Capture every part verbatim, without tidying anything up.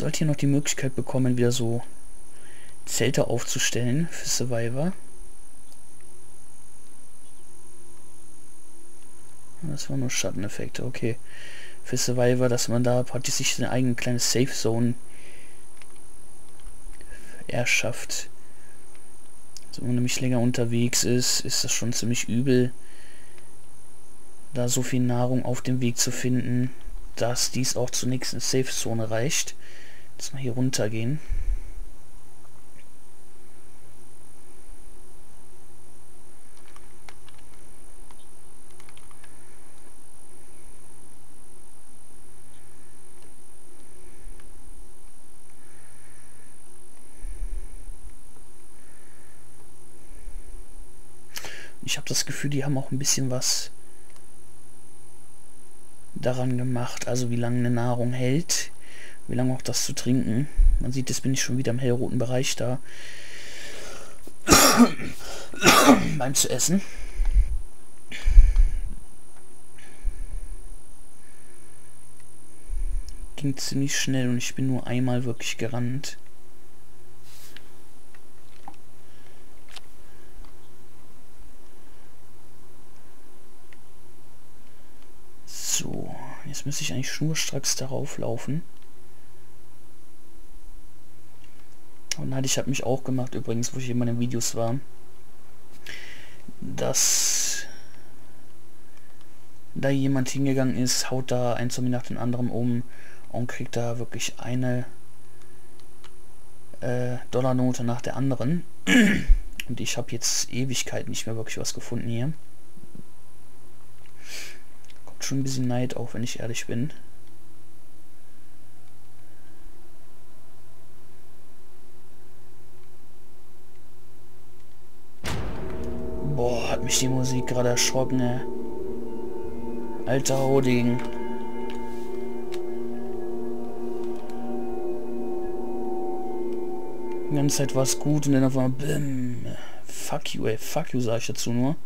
sollte hier noch die Möglichkeit bekommen, wieder so Zelte aufzustellen für Survivor. Das waren nur Schatteneffekte, okay. Für Survivor, dass man da praktisch sich seine eigene kleine Safe Zone erschafft. Also, wenn man nämlich länger unterwegs ist, ist das schon ziemlich übel, da so viel Nahrung auf dem Weg zu finden, dass dies auch zur nächsten Safe Zone reicht. Jetzt mal hier runter gehen. Ich habe das Gefühl, die haben auch ein bisschen was daran gemacht, also wie lange eine Nahrung hält, wie lange auch das zu trinken. Man sieht, jetzt bin ich schon wieder im hellroten Bereich da beim zu essen. Ging ziemlich schnell und ich bin nur einmal wirklich gerannt. So, jetzt müsste ich eigentlich schnurstracks darauf laufen. Und hatte ich habe mich auch gemacht, übrigens, wo ich in meinen Videos war, dass da jemand hingegangen ist, haut da ein Zombie nach dem anderen um und kriegt da wirklich eine äh, Dollarnote nach der anderen. Und ich habe jetzt Ewigkeit nicht mehr wirklich was gefunden hier. Schon ein bisschen Neid auch, wenn ich ehrlich bin. Boah, hat mich die Musik gerade erschrocken, ne? Alter Hoding. Die ganze Zeit war es gut und dann auf einmal BIM. Fuck you, ey, fuck you, sag ich dazu nur.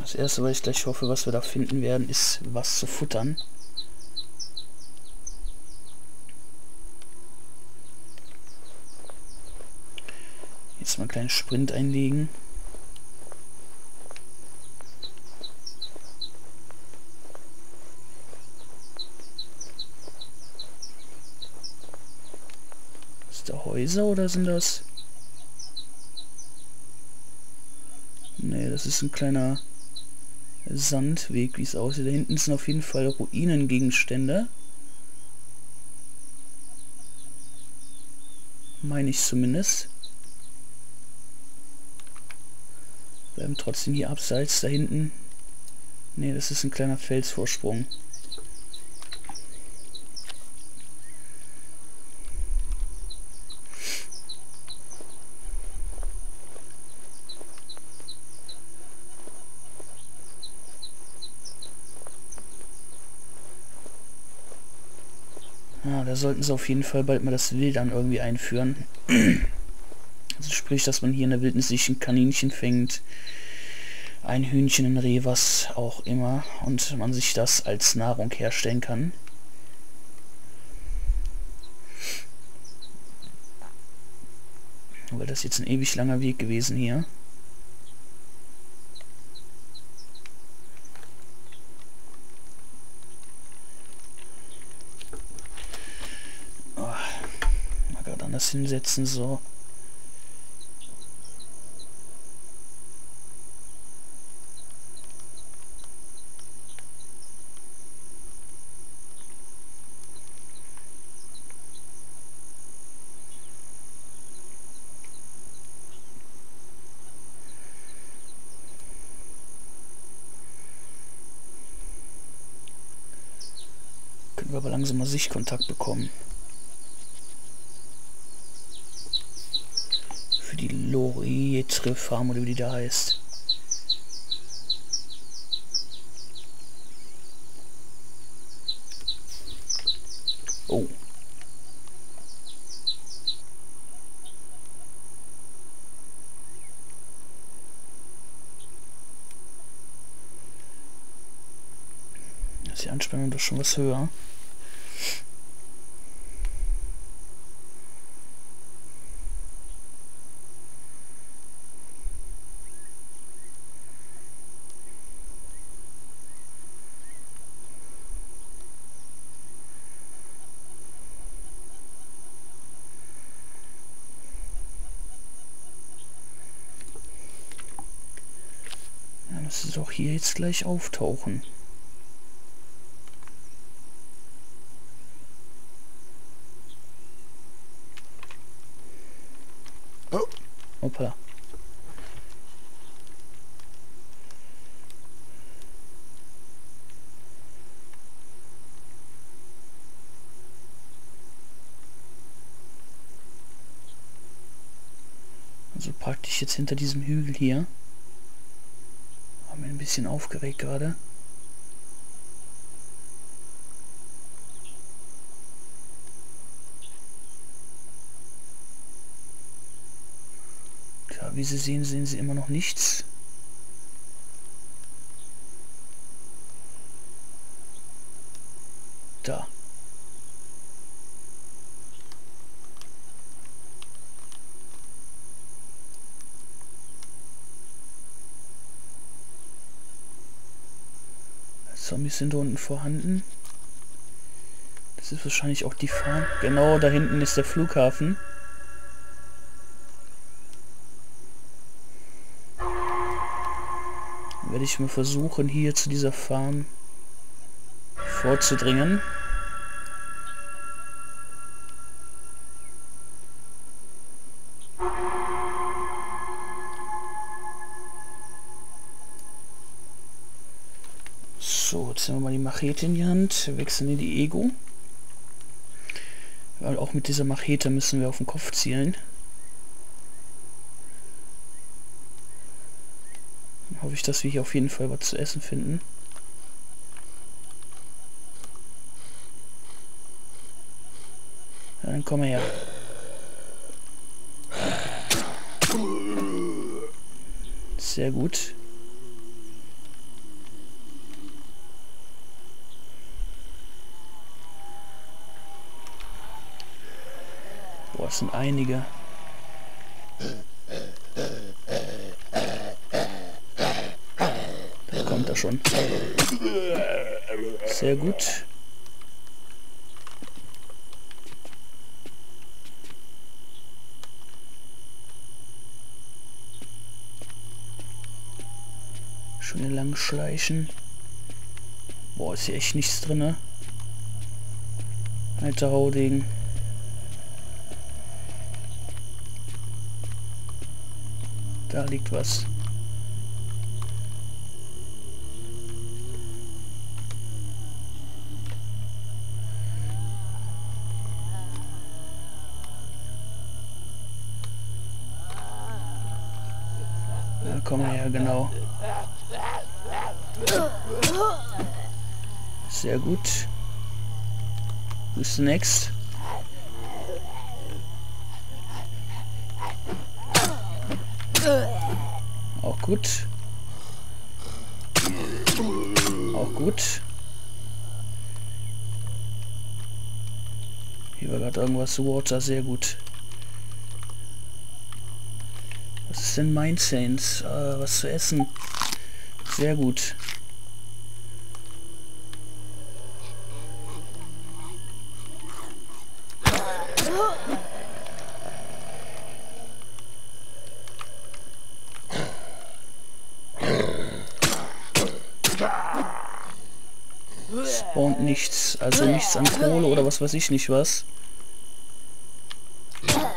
Das erste, was ich gleich hoffe, was wir da finden werden, ist was zu futtern. Jetzt mal einen kleinen Sprint einlegen. Ist da Häuser oder sind das? Nee, das ist ein kleiner Sandweg, wie es aussieht. Da hinten sind auf jeden Fall Ruinengegenstände. Meine ich zumindest. Bleiben trotzdem hier abseits da hinten. Ne, das ist ein kleiner Felsvorsprung. Ah, da sollten sie auf jeden Fall bald mal das Wildern irgendwie einführen. Also sprich, dass man hier in der Wildnis sich ein Kaninchen fängt, ein Hühnchen, ein Reh, was auch immer, und man sich das als Nahrung herstellen kann. Aber das ist jetzt ein ewig langer Weg gewesen hier. Das hinsetzen, so. Können wir aber langsam mal Sichtkontakt bekommen. Die Lorietre Farm oder wie die da heißt. die Anspannung doch schon was höher. Das ist auch hier jetzt gleich auftauchen. Oh. Hoppla. Also praktisch jetzt hinter diesem Hügel hier. Ein bisschen aufgeregt gerade. Tja, wie Sie sehen, sehen Sie immer noch nichts. Da. Zombies sind da unten vorhanden. Das ist wahrscheinlich auch die Farm. Genau, da hinten ist der Flughafen. Dann werde ich mal versuchen, hier zu dieser Farm vorzudringen. So, jetzt nehmen wir mal die Machete in die Hand, wechseln in die Ego. Weil auch mit dieser Machete müssen wir auf den Kopf zielen. Dann hoffe ich, dass wir hier auf jeden Fall was zu essen finden. Ja, dann komm her. Sehr gut. Boah, es sind einige. Da kommt er schon. Sehr gut. Schön lang schleichen. Boah, ist hier echt nichts drin, ne? Alter Haudegen. Da liegt was. Da komm her, genau. Sehr gut. Who's the next? Auch gut. Auch gut. Hier war gerade irgendwas zu Water, sehr gut. Was ist denn Mind Saints? Äh, was zu essen. Sehr gut. Spawnt nichts, also nichts an Kohle oder was weiß ich nicht was. Na,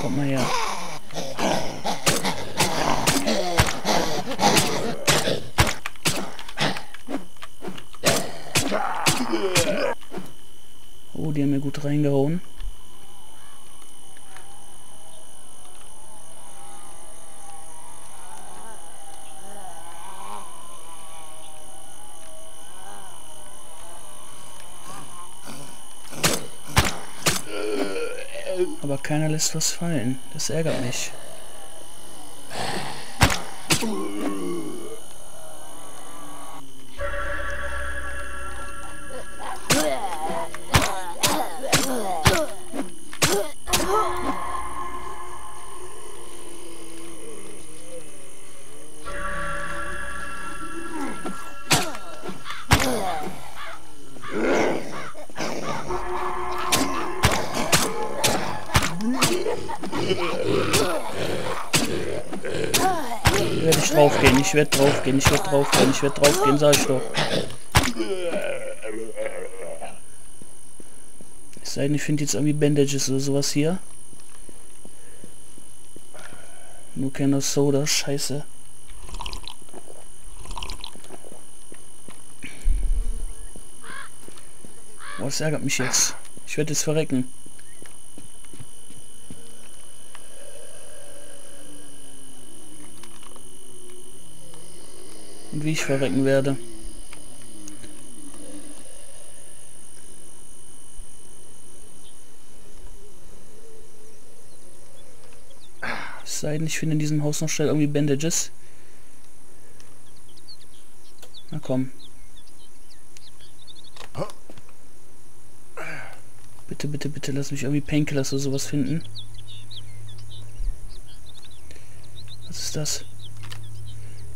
kommt mal her. Oh, die haben mir gut reingehauen. Aber keiner lässt was fallen. Das ärgert mich. Werde ich draufgehen, ich werde draufgehen, ich werde draufgehen, ich werde draufgehen, sag ich doch. Es sei denn, ich finde jetzt irgendwie Bandages oder sowas hier. Nur keine Soda, scheiße. Boah, das ärgert mich jetzt. Ich werde jetzt verrecken. Und wie ich verrecken werde. Es sei denn, ich finde in diesem Haus noch schnell irgendwie Bandages. Na komm. Bitte, bitte, bitte, lass mich irgendwie Painkillers oder sowas finden. Was ist das?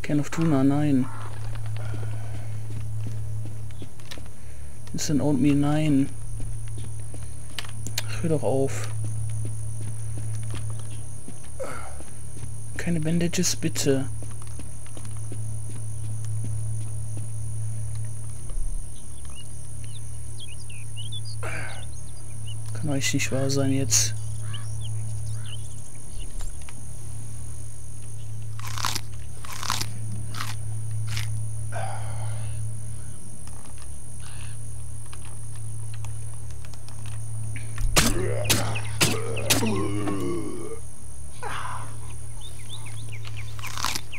Can of Tuna, nein. Instant Oatmeal, nein. Ach, hör doch auf. Keine Bandages, bitte. Kann eigentlich nicht wahr sein jetzt.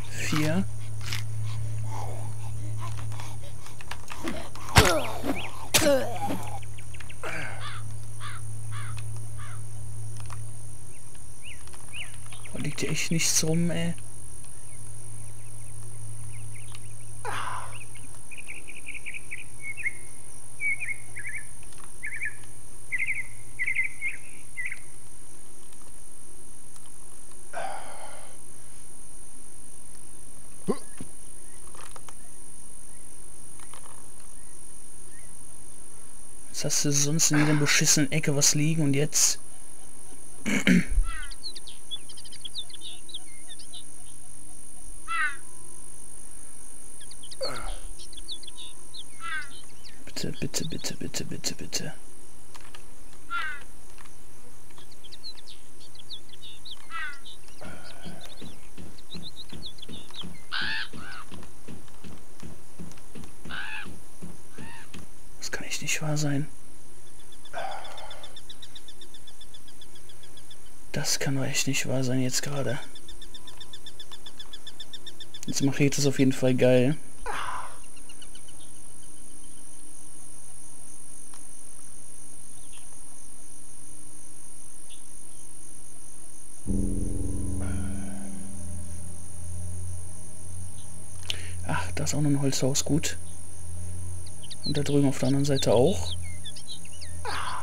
Vier. Da liegt ja echt nichts rum, ey. Jetzt hast du sonst in jeder beschissenen Ecke was liegen und jetzt... Bitte, bitte, bitte, bitte, bitte, bitte. Nicht wahr sein. Das kann doch echt nicht wahr sein jetzt gerade. Jetzt mache ich das auf jeden Fall geil. Ach, da ist auch noch ein Holzhaus, gut. Und da drüben auf der anderen Seite auch.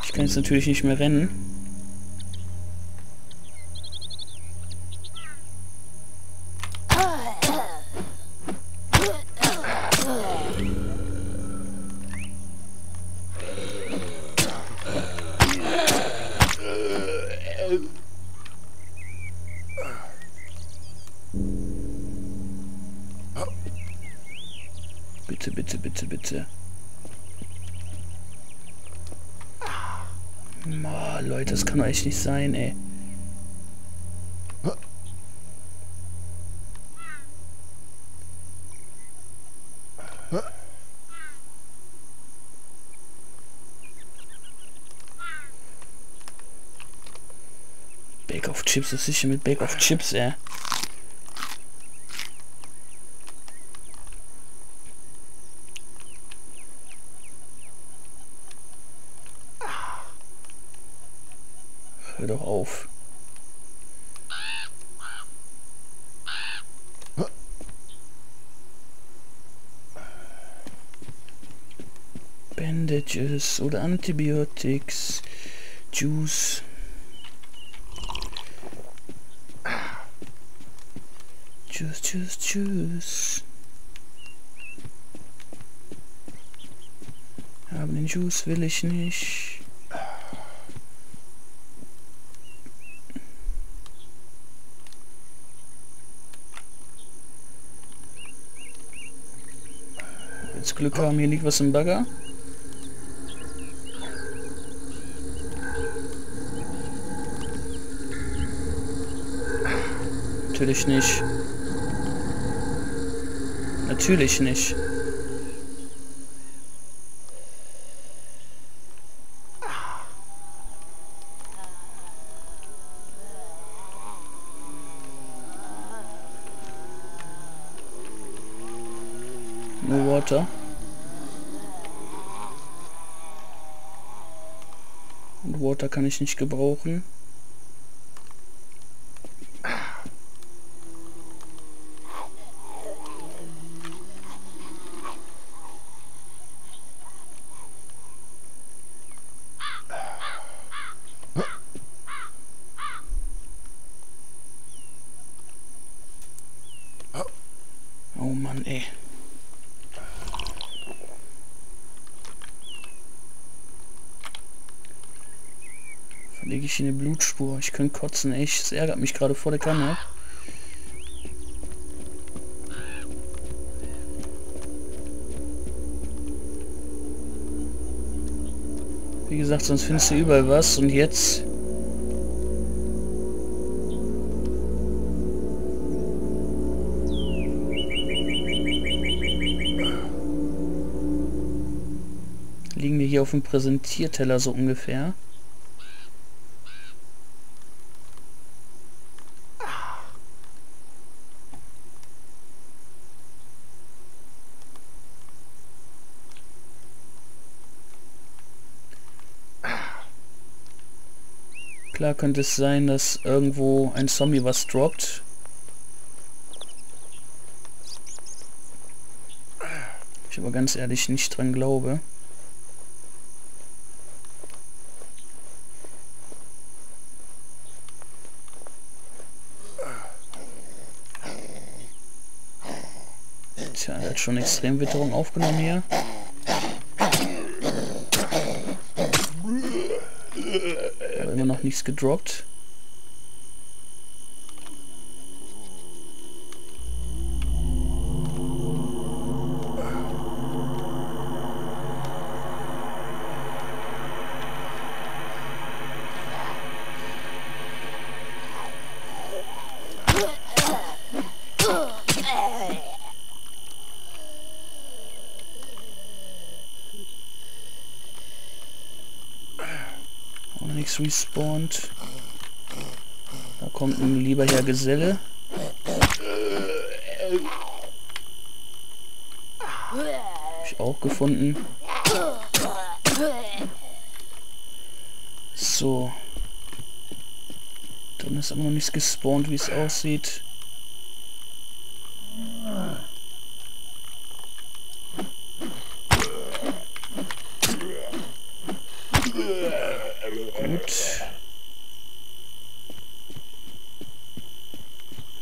Ich kann jetzt natürlich nicht mehr rennen. Bitte, bitte, bitte, bitte. Ma, Leute, das kann doch echt nicht sein, ey. Bake of Chips, das ist sicher mit Bake of Chips, ey. Hör doch auf. Bandages oder Antibiotics. Juice. Tschüss, tschüss, tschüss. Aber den Juice will ich nicht. Jetzt Glück haben, hier liegt was im Bagger. Natürlich nicht. Natürlich nicht. No water. Und Water kann ich nicht gebrauchen. Lege ich in eine Blutspur. Ich könnte kotzen, echt. Das ärgert mich gerade vor der Kamera. Wie gesagt, sonst findest du überall was. Und jetzt... liegen wir hier auf dem Präsentierteller so ungefähr. Klar könnte es sein, dass irgendwo ein Zombie was droppt. Ich aber ganz ehrlich nicht dran glaube. Tja, er hat schon Extremwitterung aufgenommen hier. Immer noch nichts gedroppt. Nichts respawnt. Da kommt ein lieber Herr Geselle. Hab ich auch gefunden. So. Dann ist aber noch nichts gespawnt, wie es aussieht.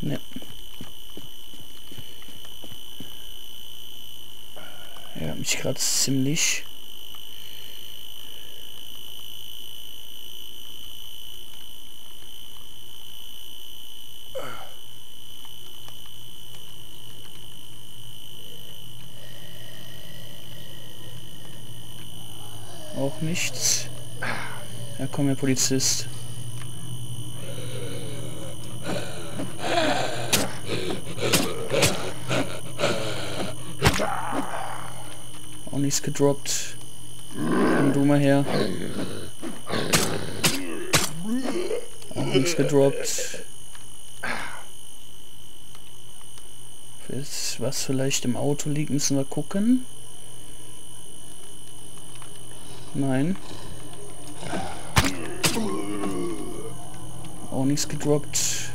Ne. Ja, mich gerade ziemlich. Auch nichts. Ja, komm, Herr Polizist. Auch nichts gedroppt. Komm du mal her. Auch nichts gedroppt. Was vielleicht im Auto liegt, müssen wir gucken. Nein. Onyx gedroppt.